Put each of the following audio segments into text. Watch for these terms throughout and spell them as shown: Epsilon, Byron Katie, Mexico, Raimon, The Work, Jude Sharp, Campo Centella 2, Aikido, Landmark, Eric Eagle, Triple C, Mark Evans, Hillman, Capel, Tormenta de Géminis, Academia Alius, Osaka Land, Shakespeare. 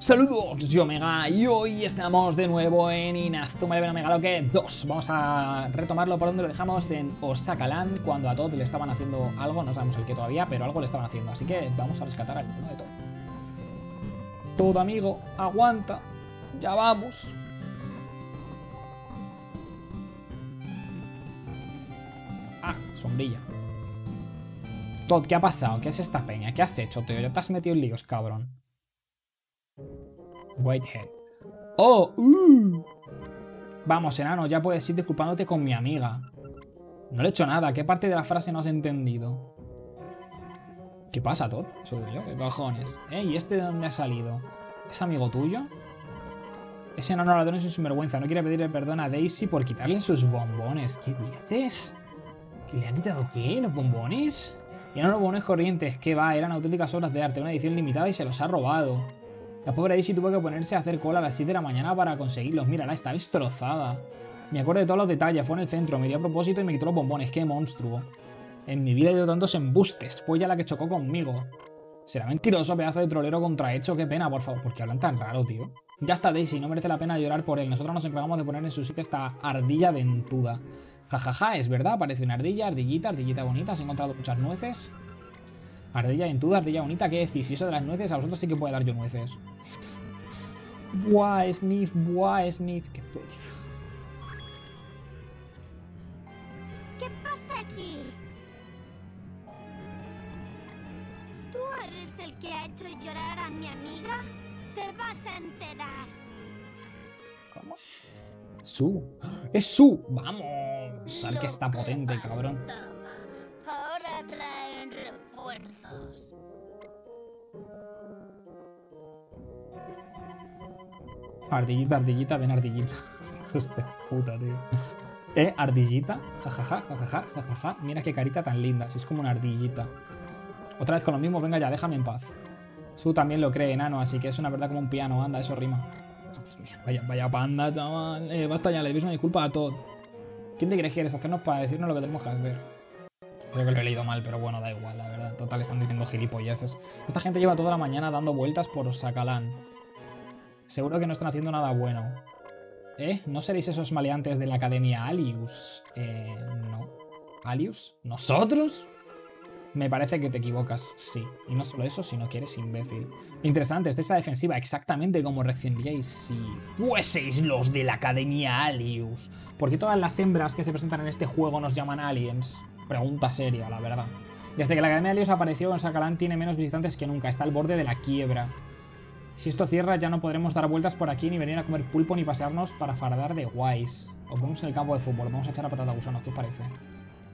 Saludos, yo Omega, y hoy estamos de nuevo en Inazuma Eleven Omega lo que 2. Vamos a retomarlo por donde lo dejamos, en Osaka Land, cuando a Todd le estaban haciendo algo, no sabemos el qué todavía, pero algo le estaban haciendo, así que vamos a rescatar al mundo de Todd. Todd, amigo, aguanta, ya vamos. Ah, sombrilla. Todd, ¿qué ha pasado? ¿Qué es esta peña? ¿Qué has hecho, tío? Ya te has metido en líos, cabrón. Whitehead. ¡Oh! Vamos, enano, ya puedes ir disculpándote con mi amiga. No le he hecho nada. ¿Qué parte de la frase no has entendido? ¿Qué pasa, Todd? Soy yo, qué cojones. ¿Y este de dónde ha salido? ¿Es amigo tuyo? Ese enano ladrón es un sinvergüenza. No quiere pedirle perdón a Daisy por quitarle sus bombones. ¿Qué dices? ¿Que le han quitado qué? ¿Los bombones? Y eran los bombones corrientes, que va, eran auténticas obras de arte, una edición limitada y se los ha robado. La pobre Daisy tuvo que ponerse a hacer cola a las 7 de la mañana para conseguirlos. Mírala, está destrozada. Me acuerdo de todos los detalles, fue en el centro, me dio a propósito y me quitó los bombones, qué monstruo. En mi vida he ido tantos embustes, fue ya la que chocó conmigo. Será mentiroso, pedazo de trolero contrahecho, qué pena, por favor, porque hablan tan raro, tío. Ya está, Daisy, no merece la pena llorar por él, nosotros nos encargamos de poner en su sitio esta ardilla dentuda. Jajaja, ja, ja, es verdad, parece una ardilla, ardillita bonita, has encontrado muchas nueces. Ardilla dentuda, ardilla bonita, ¿qué decís? Y eso de las nueces, a vosotros sí que puede dar yo nueces. Buah, sniff, buah, sniff, qué pez. ¿Qué pasa aquí? ¿Tú eres el que ha hecho llorar a mi amiga? Te vas a enterar. ¿Cómo? Su. ¡Es Su! ¡Vamos! Al que está potente, cabrón. Ahora traen refuerzos. Ardillita, ven ardillita. Hostia puta, tío. Ardillita. Jajaja, jajaja, jajaja. Mira qué carita tan linda. Si es como una ardillita. Otra vez con lo mismo, venga ya, déjame en paz. Su también lo cree, enano, así que es una verdad como un piano, anda, eso rima. Vaya panda, chaval. Basta ya, le debéis una disculpa a Todd. ¿Quién te crees que eres? Hacernos para decirnos lo que tenemos que hacer. Creo que lo he leído mal, pero bueno, da igual, la verdad. Total, están diciendo gilipolleces. Esta gente lleva toda la mañana dando vueltas por Osaka Land. Seguro que no están haciendo nada bueno. ¿No seréis esos maleantes de la Academia Alius? No. ¿Alius? ¿Nosotros? Me parece que te equivocas, sí. Y no solo eso, sino que eres imbécil. Interesante, estáis a la defensiva exactamente como reaccionaríais si fueseis los de la Academia Alius. ¿Por qué todas las hembras que se presentan en este juego nos llaman aliens? Pregunta seria, la verdad. Desde que la Academia Alius apareció, Osaka Land tiene menos visitantes que nunca. Está al borde de la quiebra. Si esto cierra, ya no podremos dar vueltas por aquí, ni venir a comer pulpo, ni pasearnos para fardar de guays. O ponemos en el campo de fútbol. Vamos a echar a patata gusanos, ¿qué os parece?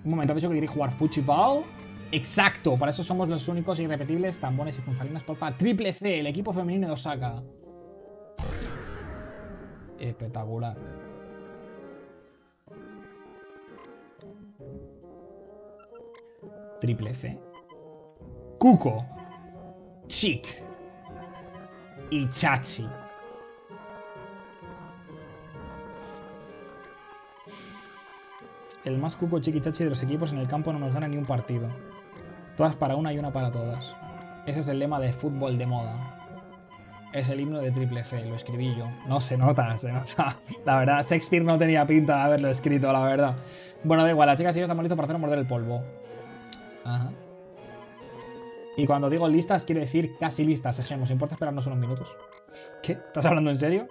Un momento, ¿habéis dicho que queréis jugar fuchiball? Exacto, para eso somos los únicos e irrepetibles tambones y punzalinas porfa. Triple C, el equipo femenino de Osaka. Espectacular. Triple C. Kuko, Chic y Chachi. El más cuco, Chic y Chachi de los equipos en el campo no nos gana ni un partido. Todas para una y una para todas. Ese es el lema de fútbol de moda. Es el himno de Triple C, lo escribí yo. No, se nota, se nota. La verdad, Shakespeare no tenía pinta de haberlo escrito, la verdad. Bueno, da igual, las chicas y yo estamos listos para hacer morder el polvo. Ajá. Y cuando digo listas, quiero decir casi listas, ¿os importa esperarnos unos minutos? ¿Qué? ¿Estás hablando en serio?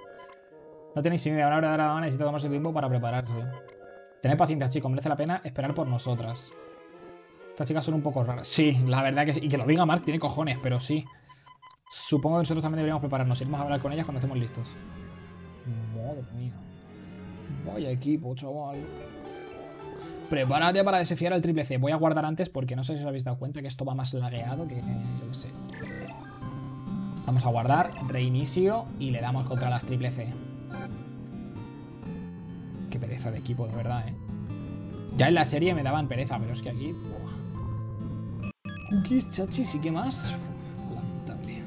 No tenéis idea, una verdadera dama necesita tomarse tiempo para prepararse. Tened paciencia, chicos, merece la pena esperar por nosotras. Estas chicas son un poco raras. Sí, la verdad que sí. Y que lo diga Mark tiene cojones, pero sí. Supongo que nosotros también deberíamos prepararnos. Iremos a hablar con ellas cuando estemos listos. Madre mía. Vaya equipo, chaval. Prepárate para desafiar al Triple C. Voy a guardar antes porque no sé si os habéis dado cuenta que esto va más lagueado que... yo qué sé. Vamos a guardar, reinicio y le damos contra las Triple C. Qué pereza de equipo, de verdad, Ya en la serie me daban pereza, pero es que aquí... Cookies, chachis y qué más. Lamentable.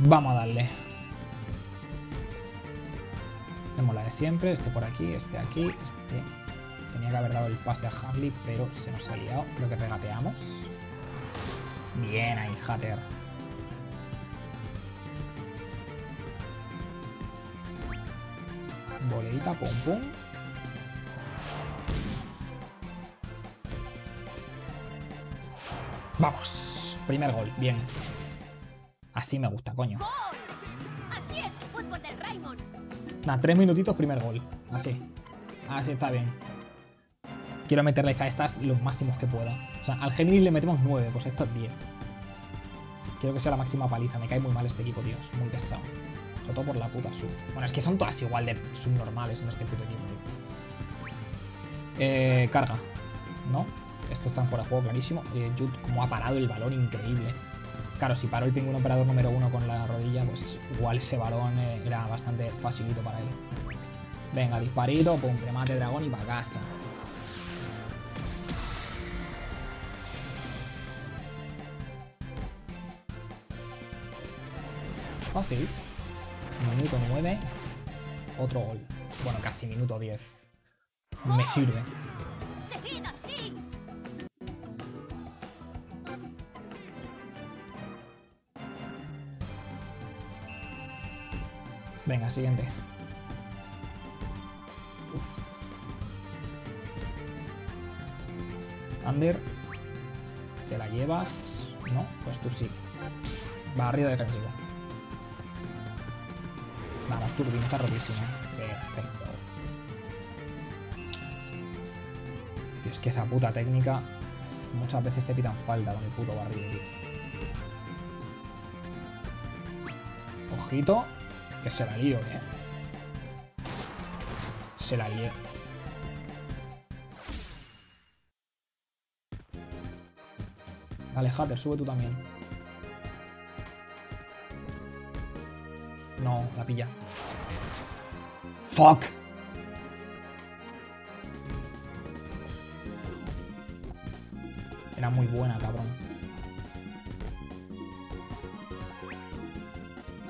Vamos a darle. Hacemos la de siempre. Este por aquí, este aquí, este. Tenía que haber dado el pase a Hamlet, pero se nos ha liado. Creo que regateamos. Bien ahí, Hatter. Boleita, pum pum. ¡Vamos! Primer gol, bien. Así me gusta, coño. Así es el fútbol del Raimon. Nah, 3 minutitos, primer gol. Así. Así está bien. Quiero meterles a estas los máximos que pueda. O sea, al Géminis le metemos 9, pues a estas 10. Quiero que sea la máxima paliza. Me cae muy mal este equipo, tíos. Muy pesado. Sobre todo por la puta sub. Bueno, es que son todas igual de subnormales en este puto equipo, tío. Carga. ¿No? Esto está fuera de juego clarísimo. Jude, como ha parado el balón, increíble. Claro, si paró el pingüino operador número 1 con la rodilla, pues igual ese balón era bastante facilito para él. Venga, disparito, pum, remate dragón y para casa. Fácil. Minuto 9. Otro gol. Bueno, casi minuto 10. Me sirve. Venga, siguiente. Under. ¿Te la llevas? No, pues tú sí. Barrido defensivo. Vamos, Turbin está rotísimo. Perfecto. Tío, es que esa puta técnica. Muchas veces te pitan falta con el puto barrido, tío. Ojito. Que se la lío, eh. Se la lío. Dale, Hatter, sube tú también. No, la pilla. ¡Fuck! Era muy buena, cabrón.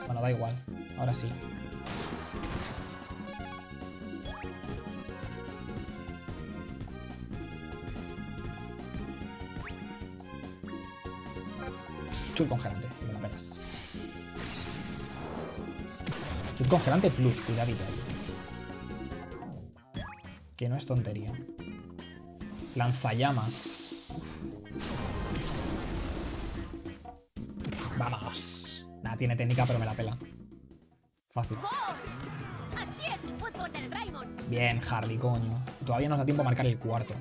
Bueno, da igual. Ahora sí. Chut congelante, me la pegas. Chut congelante plus, cuidadito. Que no es tontería. Lanzallamas. Vamos. Nada, tiene técnica, pero me la pela. Fácil. Así es el fútbol del Raimon. Bien, Harley, coño. Todavía nos da tiempo a marcar el cuarto.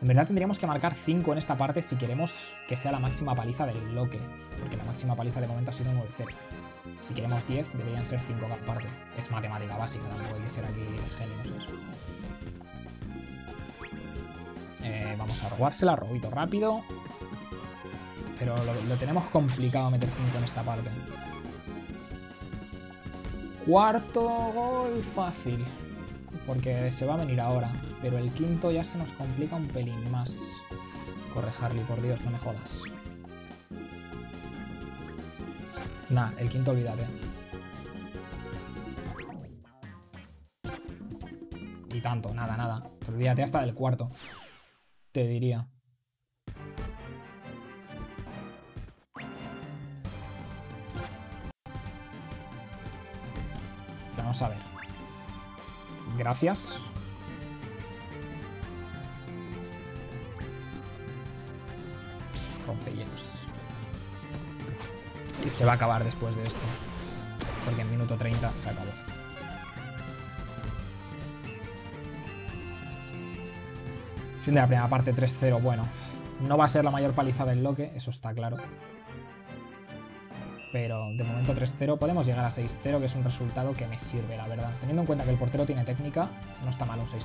En verdad tendríamos que marcar 5 en esta parte si queremos que sea la máxima paliza del bloque. Porque la máxima paliza de momento ha sido 9-0. Si queremos 10, deberían ser 5 cada parte. Es matemática básica, tampoco hay que ser aquí genios. Vamos a robársela, robito rápido. Pero lo tenemos complicado meter 5 en esta parte. Cuarto gol fácil, porque se va a venir ahora, pero el quinto ya se nos complica un pelín más. Corre, Harley, por Dios, no me jodas. Nah, el quinto olvídate. Y tanto, nada, nada. Olvídate hasta del cuarto, te diría. Vamos a ver. Gracias. Rompehielos. Y se va a acabar después de esto. Porque en minuto 30 se acabó. Fin de la primera parte, 3-0. Bueno, no va a ser la mayor paliza del bloque, eso está claro. Pero de momento 3-0, podemos llegar a 6-0, que es un resultado que me sirve, la verdad. Teniendo en cuenta que el portero tiene técnica, no está mal un 6-0.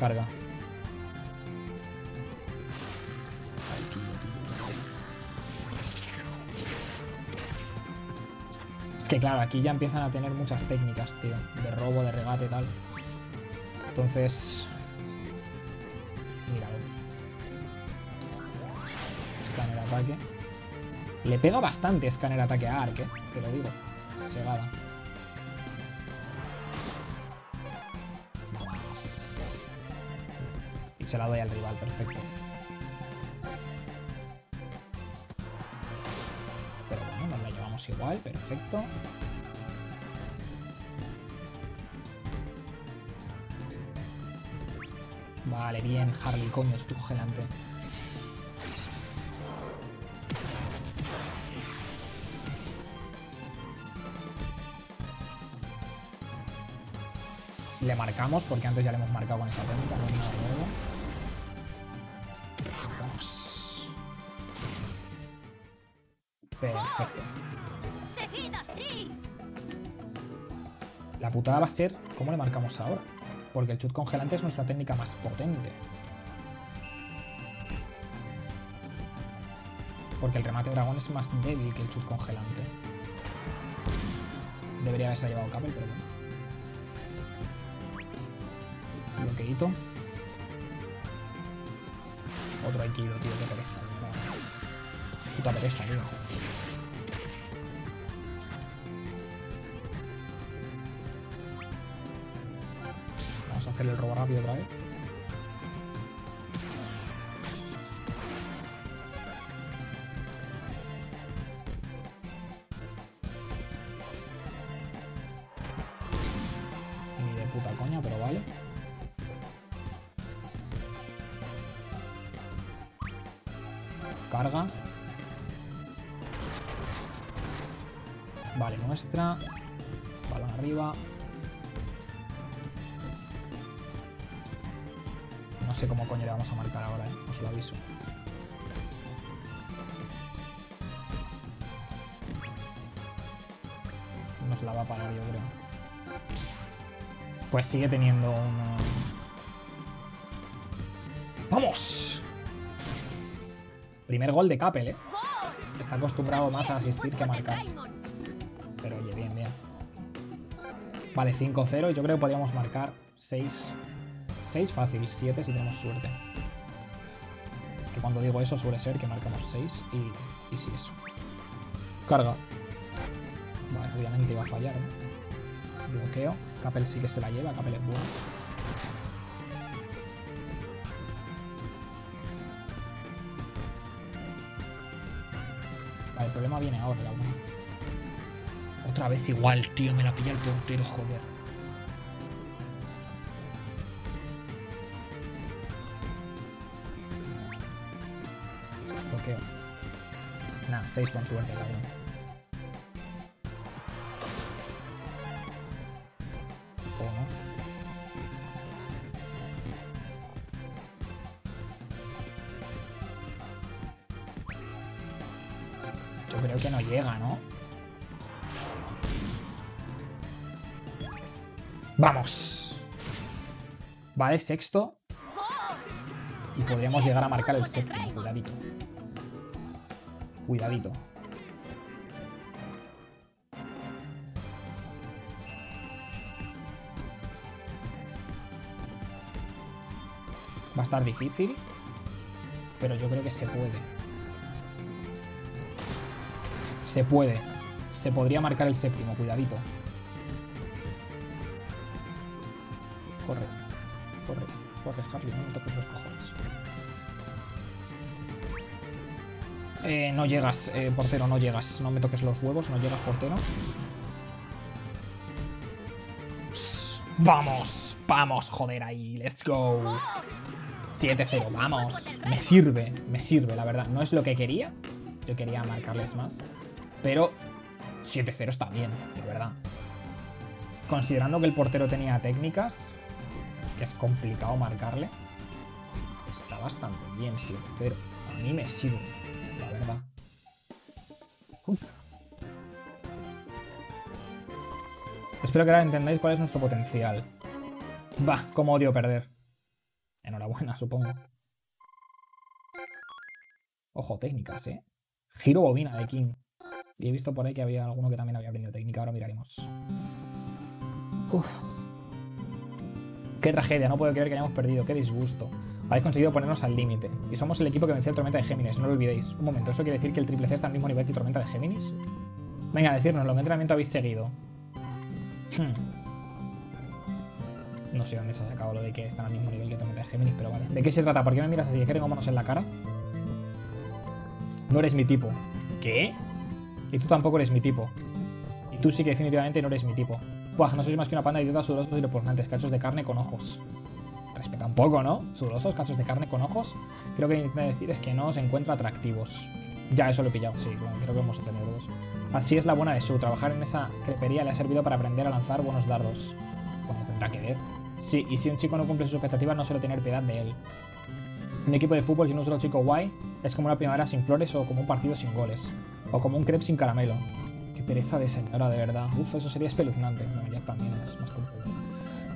Carga. Es que claro, aquí ya empiezan a tener muchas técnicas, tío. De robo, de regate y tal. Entonces... mira, a ver. Escáner ataque. Le pega bastante escáner ataque a Ark, te lo digo. Segada. Vamos. Y se la doy al rival, perfecto. Pero bueno, nos la llevamos igual, perfecto. Vale, bien, Harley, coño, estuvo gelante. Le marcamos, porque antes ya le hemos marcado con esta técnica, no es nada nuevo. Vamos. Perfecto. La putada va a ser cómo le marcamos ahora, porque el chut congelante es nuestra técnica más potente. Porque el remate dragón es más débil que el chut congelante. Debería haberse llevado Capel, pero bueno. Bloqueito. Otro Aikido, tío, qué pereza. Puta pereza, tío. Vamos a hacerle el robo rápido otra vez. Ni de puta coña, pero vale. Carga. Vale, nuestra. Balón arriba. No sé cómo coño le vamos a marcar ahora, os lo aviso. Nos la va a parar, yo creo. Pues sigue teniendo un... ¡Vamos! Primer gol de Capel, Está acostumbrado más a asistir que a marcar. Pero oye, bien, bien. Vale, 5-0. Yo creo que podríamos marcar 6. 6 fácil, 7 si tenemos suerte. Que cuando digo eso suele ser que marcamos 6 y 6. Carga. Vale, obviamente iba a fallar, Bloqueo. Capel sí que se la lleva, Capel es bueno. El problema viene ahora, la buena. Otra vez igual, tío. Me la pilla el portero, joder. Bloqueo. Nah, 6 con suerte, cabrón. O no. Yo creo que no llega, ¿no? ¡Vamos! Vale, sexto. Y podríamos llegar a marcar el séptimo. Cuidadito. Cuidadito. Va a estar difícil, pero yo creo que se puede. Se puede. Se podría marcar el séptimo, cuidadito. Corre. Corre. Corre, Harley. No toques los cojones. No llegas, portero, no llegas. No me toques los huevos, no llegas, portero. ¡Vamos! ¡Vamos, joder, ahí! ¡Let's go! 7-0, vamos. Me sirve, la verdad. No es lo que quería. Yo quería marcarles más. Pero 7-0 está bien, de verdad. Considerando que el portero tenía técnicas, que es complicado marcarle, está bastante bien 7-0. A mí me sirve, la verdad. Uf. Espero que ahora entendáis cuál es nuestro potencial. Bah, cómo odio perder. Enhorabuena, supongo. Ojo, técnicas, Giro bobina de King. Y he visto por ahí que había alguno que también había aprendido técnica. Ahora miraremos. Uf. Qué tragedia, no puedo creer que hayamos perdido. Qué disgusto. Habéis conseguido ponernos al límite. Y somos el equipo que venció a Tormenta de Géminis, no lo olvidéis. Un momento, ¿eso quiere decir que el Triple C está al mismo nivel que Tormenta de Géminis? Venga, decírnoslo, ¿qué entrenamiento habéis seguido? No sé dónde se ha sacado lo de que están al mismo nivel que Tormenta de Géminis, pero vale. ¿De qué se trata? ¿Por qué me miras así? ¿Que tengo manos en la cara? No eres mi tipo. ¿Qué? Y tú tampoco eres mi tipo. Y tú sí que definitivamente no eres mi tipo. Buah, no sois más que una panda de idiotas sudorosos y repugnantes, cachos de carne con ojos. Respeta un poco, ¿no? Sudorosos, cachos de carne con ojos. Creo que lo que intenta decir es que no os encuentra atractivos. Ya, eso lo he pillado, sí, claro, creo que hemos entendido todos. Así es la buena de Su, trabajar en esa crepería le ha servido para aprender a lanzar buenos dardos. Bueno, tendrá que ver. Sí, y si un chico no cumple sus expectativas, no suele tener piedad de él. Un equipo de fútbol sin un solo chico guay es como una primavera sin flores o como un partido sin goles. O como un crepe sin caramelo. Qué pereza de señora, de verdad. Uf, eso sería espeluznante. Bueno, ya también es más complicado.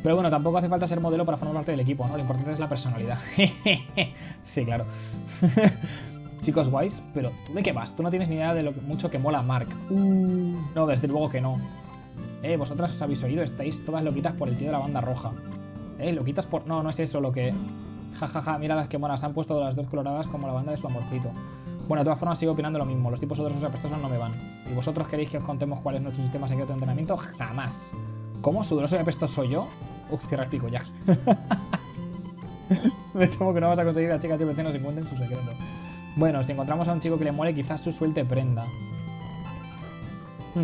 Pero bueno, tampoco hace falta ser modelo para formar parte del equipo, ¿no? Lo importante es la personalidad. Sí, claro. Chicos guays, pero ¿tú de qué vas? Tú no tienes ni idea de lo mucho que mola Mark. No, desde luego que no. Vosotras os habéis oído, estáis todas loquitas por el tío de la banda roja. Loquitas por... No, no es eso lo que... Ja, mira las que monas, han puesto las dos coloradas como la banda de su amorcito. Bueno, de todas formas sigo opinando lo mismo, los tipos odrosos apestosos no me van. ¿Y vosotros queréis que os contemos cuál es nuestro sistema secreto de entrenamiento? Jamás. ¿Cómo? ¿Sudoroso y apestoso soy yo? Uf, cierra el pico ya. Me temo que no vas a conseguir que las chicas TPC nos encuentren su secreto. Bueno, si encontramos a un chico que le muele, quizás Su suelte prenda.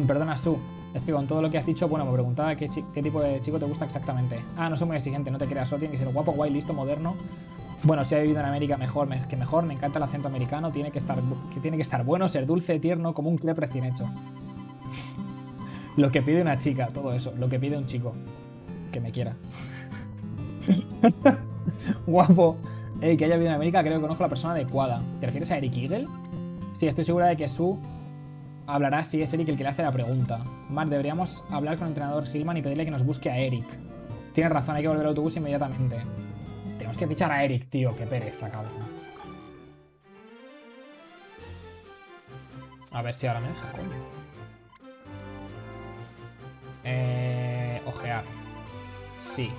Perdona, Su. Es que con todo lo que has dicho, bueno, me preguntaba qué tipo de chico te gusta exactamente. Ah, no soy muy exigente, no te creas, solo tiene que ser guapo, guay, listo, moderno. Bueno, si ha vivido en América, mejor, me encanta el acento americano, tiene que estar bueno, ser dulce, tierno, como un crepe recién hecho. Lo que pide una chica, todo eso, lo que pide un chico. Que me quiera. Guapo. Que haya vivido en América, creo que conozco a la persona adecuada. ¿Te refieres a Eric Eagle? Sí, estoy segura de que Su hablará si es Eric el que le hace la pregunta. Mark, deberíamos hablar con el entrenador Hillman y pedirle que nos busque a Eric. Tienes razón, hay que volver al autobús inmediatamente. Tenemos que fichar a Eric, tío. Qué pereza, cabrón. A ver si ahora me deja, coño. Ojear. Sí.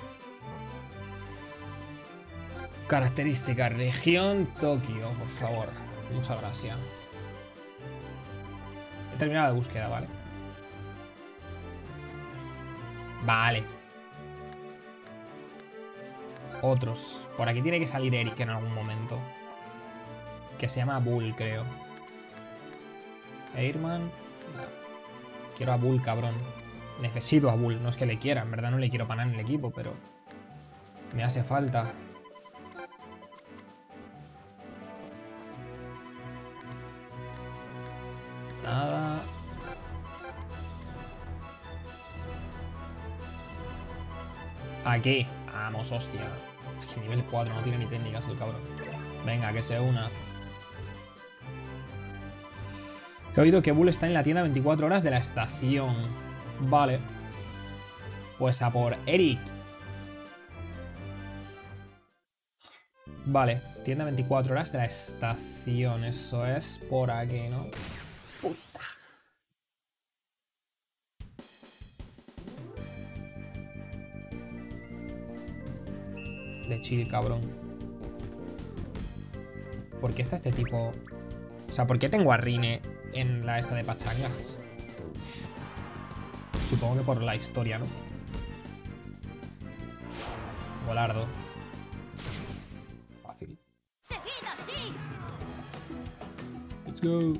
Característica, región Tokio, por favor. Muchas gracias. He terminado la búsqueda, ¿vale? Vale. Otros. Por aquí tiene que salir Eric en algún momento. Que se llama Bull, creo. Airman. Quiero a Bull, cabrón. Necesito a Bull. No es que le quiera. En verdad no le quiero para nada en el equipo, pero... me hace falta... nada. Aquí. Vamos, hostia. Es que nivel 4 no tiene ni técnicas el cabrón. Venga, que se una. He oído que Bull está en la tienda 24 horas de la estación. Vale. Pues a por Eric. Vale. Tienda 24 horas de la estación. Eso es por aquí, ¿no? Puta. De chill, cabrón. ¿Por qué está este tipo? O sea, ¿por qué tengo a Rine en la esta de pachangas? Supongo que por la historia, ¿no? Volardo. Fácil. Seguido, sí. Let's go.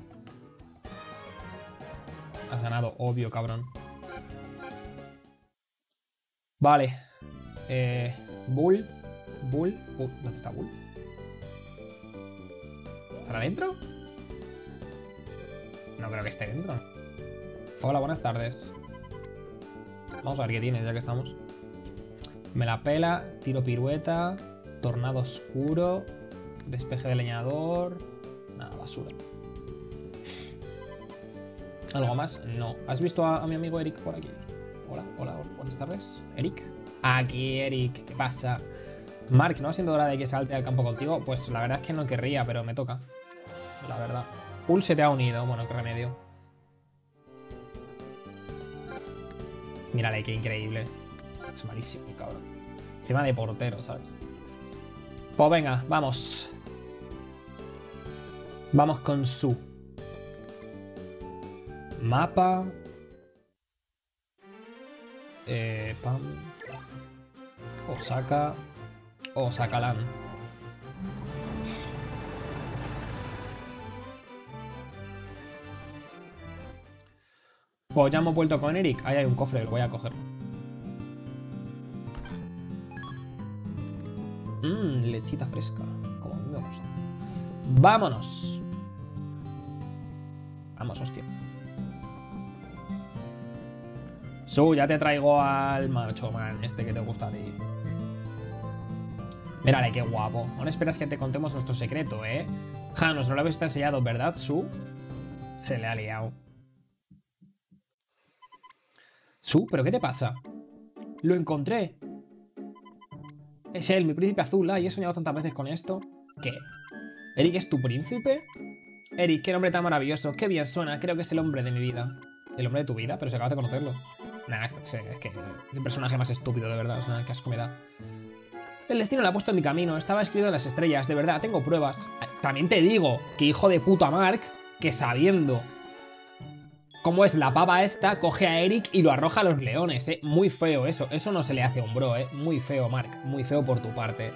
Has ganado, obvio, cabrón. Vale. Bull. ¿Dónde está Bull? ¿Estará dentro? No creo que esté dentro. Hola, buenas tardes. Vamos a ver qué tiene, ya que estamos. Me la pela, tiro pirueta, tornado oscuro, despeje de leñador... nada, basura. ¿Algo más? No. ¿Has visto a mi amigo Eric por aquí? Hola, buenas tardes. ¿Eric? Aquí, Eric. ¿Qué pasa? Mark, ¿no siendo hora de que salte al campo contigo? Pues la verdad es que no querría, pero me toca. La verdad. Pool se te ha unido. Bueno, qué remedio. Mírale, qué increíble. Es malísimo, cabrón. Encima de portero, ¿sabes? Pues venga, vamos. Vamos con su mapa. Pam. Osaka. Osaka Land. Pues ya hemos vuelto con Eric. Ahí hay un cofre, lo voy a coger. Lechita fresca. Como a mí me gusta. ¡Vámonos! Vamos, hostia. Su, ya te traigo al macho man este que te gusta a ti. Mírale, qué guapo. Aún esperas que te contemos nuestro secreto, ¿eh? Janos, no lo habéis enseñado, ¿verdad, Su? Se le ha liado. Su, ¿pero qué te pasa? Lo encontré. Es él, mi príncipe azul, y he soñado tantas veces con esto. ¿Qué? ¿Eric es tu príncipe? Eric, qué nombre tan maravilloso. Qué bien suena. Creo que es el hombre de mi vida. ¿El hombre de tu vida? Pero si acabas de conocerlo. Nah, es que el personaje más estúpido, de verdad. O sea, qué asco me da. El destino lo ha puesto en mi camino. Estaba escrito en las estrellas. De verdad, tengo pruebas. También te digo que hijo de puta Mark, que sabiendo cómo es la pava esta, coge a Eric y lo arroja a los leones, ¿eh? Muy feo eso. Eso no se le hace a un bro, ¿eh? Muy feo, Mark. Muy feo por tu parte.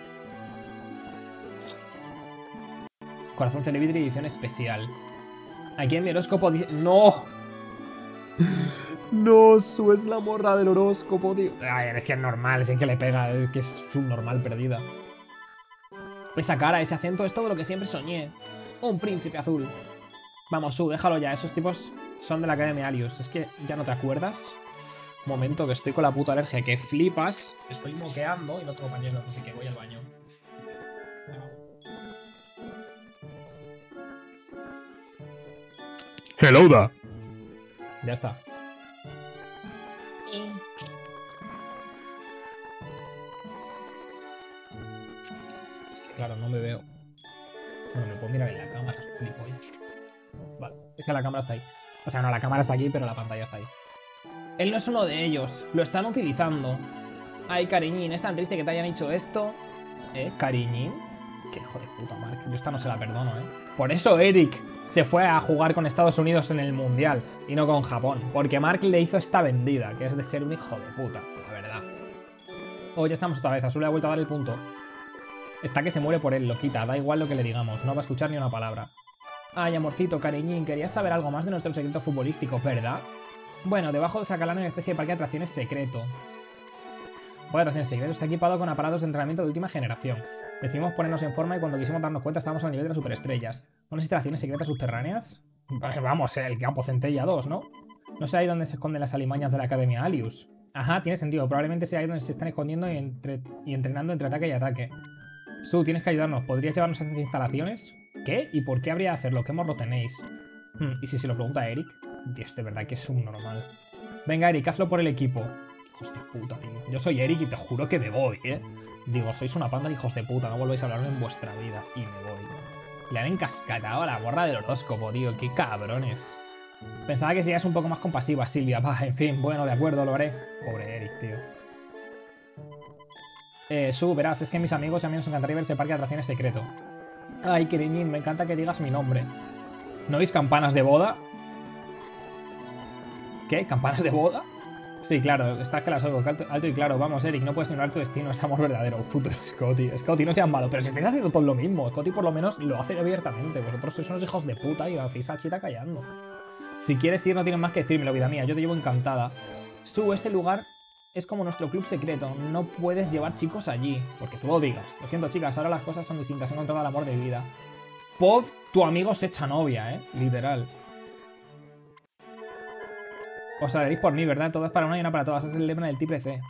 Corazón Celebrity edición especial. Aquí en mi horóscopo dice... ¡No! No, Su es la morra del horóscopo, tío. Ay, es que es normal, es que le pega. Es que es subnormal perdida. Esa cara, ese acento, es todo lo que siempre soñé. Un príncipe azul. Vamos, Su, déjalo ya. Esos tipos son de la Academia Alius. Es que ya no te acuerdas. Un momento, que estoy con la puta alergia que flipas. Estoy moqueando y no tengo pañuelo, así que voy al baño. Hello da. Ya está. Es que claro, no me veo. Bueno, me puedo mirar en la cámara, gilipollas. Vale, es que la cámara está ahí. O sea, no, la cámara está aquí, pero la pantalla está ahí. Él no es uno de ellos. Lo están utilizando. Ay, cariñín, es tan triste que te hayan hecho esto. Cariñín. Qué hijo de puta, Mark. Yo esta no se la perdono, eh. Por eso Eric se fue a jugar con Estados Unidos en el Mundial y no con Japón, porque Mark le hizo esta vendida, que es de ser un hijo de puta, la verdad. Oh, ya estamos otra vez. Azul le ha vuelto a dar el punto. Está que se muere por él, loquita. Da igual lo que le digamos, no va a escuchar ni una palabra. Ay, amorcito, cariñín, querías saber algo más de nuestro secreto futbolístico, ¿verdad? Bueno, debajo de Sacalán hay una especie de parque de atracciones secreto. El parque de atracciones secreto está equipado con aparatos de entrenamiento de última generación. Decidimos ponernos en forma y cuando quisimos darnos cuenta estábamos al nivel de las superestrellas. ¿Unas instalaciones secretas subterráneas? Vamos, el Campo Centella 2, ¿no? No sé ahí donde se esconden las alimañas de la Academia Alius. Ajá, tiene sentido. Probablemente sea ahí donde se están escondiendo y entrenando entre ataque y ataque. Su, tienes que ayudarnos. ¿Podrías llevarnos a esas instalaciones? ¿Qué? ¿Y por qué habría de hacerlo? ¿Qué morro tenéis? ¿Y si se lo pregunta a Eric? Dios, de verdad que es un normal. Venga, Eric, hazlo por el equipo. Hostia puta, tío. Yo soy Eric y te juro que me voy, ¿eh? Digo, sois una panda de hijos de puta, no volvéis a hablarme en vuestra vida. Y me voy. Le han encascatado a la guarda del horóscopo, tío. Qué cabrones. Pensaba que serías un poco más compasiva, Silvia. Va, en fin, bueno, de acuerdo, lo haré. Pobre Eric, tío. Su, verás, es que mis amigos y a mí nos encantaría ver ese parque de atracciones secreto. Ay, cariñín, me encanta que digas mi nombre. ¿No oís campanas de boda? ¿Qué? ¿Campanas de boda? Sí, claro, estás que las oigo alto y claro. Vamos, Eric, no puedes ignorar tu destino, es amor verdadero. Puto Scotty. Scotty, no seas malo, pero si estáis haciendo todo lo mismo. Scotty por lo menos lo hace abiertamente. Vosotros sois unos hijos de puta y la fisa chita callando. Si quieres ir, no tienes más que decirme, la vida mía, yo te llevo encantada. Su, este lugar es como nuestro club secreto. No puedes llevar chicos allí, porque tú lo digas. Lo siento, chicas, ahora las cosas son distintas. He encontrado el amor de mi vida. Pop, tu amigo se echa novia, literal. Os sabréis por mí, ¿verdad? Todo es para una y una para todas. Es el lema del Triple C.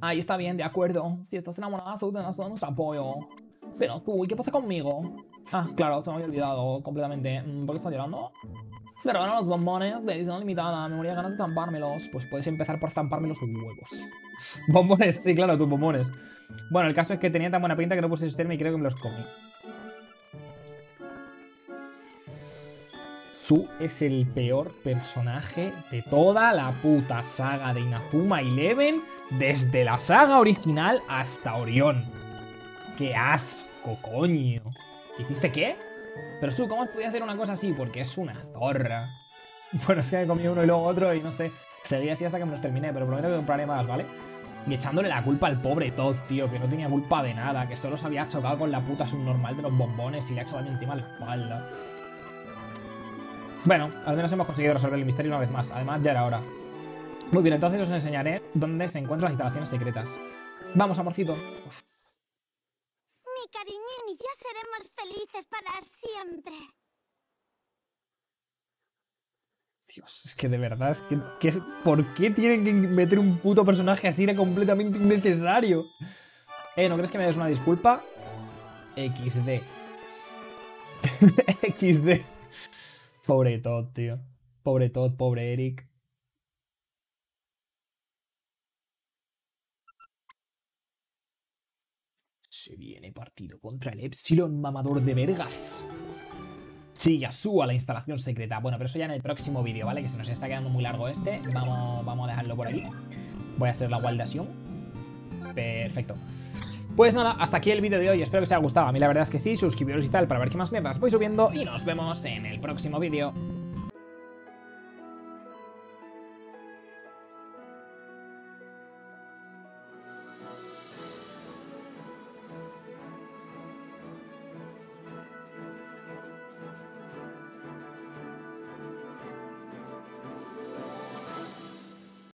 Ahí está bien, de acuerdo. Si estás enamorada, Su, nos damos apoyo. Pero tú, ¿y qué pasa conmigo? Ah, claro, se me había olvidado completamente. ¿Por qué estás llorando? Me robaron los bombones de edición limitada. Me moría ganas de zampármelos. Pues puedes empezar por zamparme los huevos. ¿Bombones? Sí, claro, tus bombones. Bueno, el caso es que tenía tan buena pinta que no puse sistema y creo que me los comí. Su es el peor personaje de toda la puta saga de Inazuma Eleven, desde la saga original hasta Orión. ¡Qué asco! Coño. ¿Dijiste qué? Pero Su, ¿cómo podías hacer una cosa así? Porque es una zorra. Bueno, es que me comí uno y luego otro y no sé. Seguí así hasta que me los terminé, pero prometo que compraré más, ¿vale? Y echándole la culpa al pobre Todd, tío, que no tenía culpa de nada, que solo se había chocado con la puta subnormal de los bombones y le ha hecho también encima la espalda. Bueno, al menos hemos conseguido resolver el misterio una vez más. Además, ya era hora. Muy bien, entonces os enseñaré dónde se encuentran las instalaciones secretas. ¡Vamos, amorcito! Uf. Mi cariñín y yo seremos felices para siempre. Dios, es que de verdad, es que ¿por qué tienen que meter un puto personaje así? Era completamente innecesario. ¿No crees que me des una disculpa? XD. XD. Pobre Todd, tío. Pobre Todd, pobre Eric. Se viene partido contra el Epsilon, mamador de vergas. Sí, Yasuo a la instalación secreta. Bueno, pero eso ya en el próximo vídeo, ¿vale? Que se nos está quedando muy largo este. Vamos a dejarlo por aquí. Voy a hacer la guardación. Perfecto. Pues nada, hasta aquí el vídeo de hoy. Espero que os haya gustado. A mí la verdad es que sí. Suscribiros y tal para ver qué más mierdas voy subiendo. Y nos vemos en el próximo vídeo.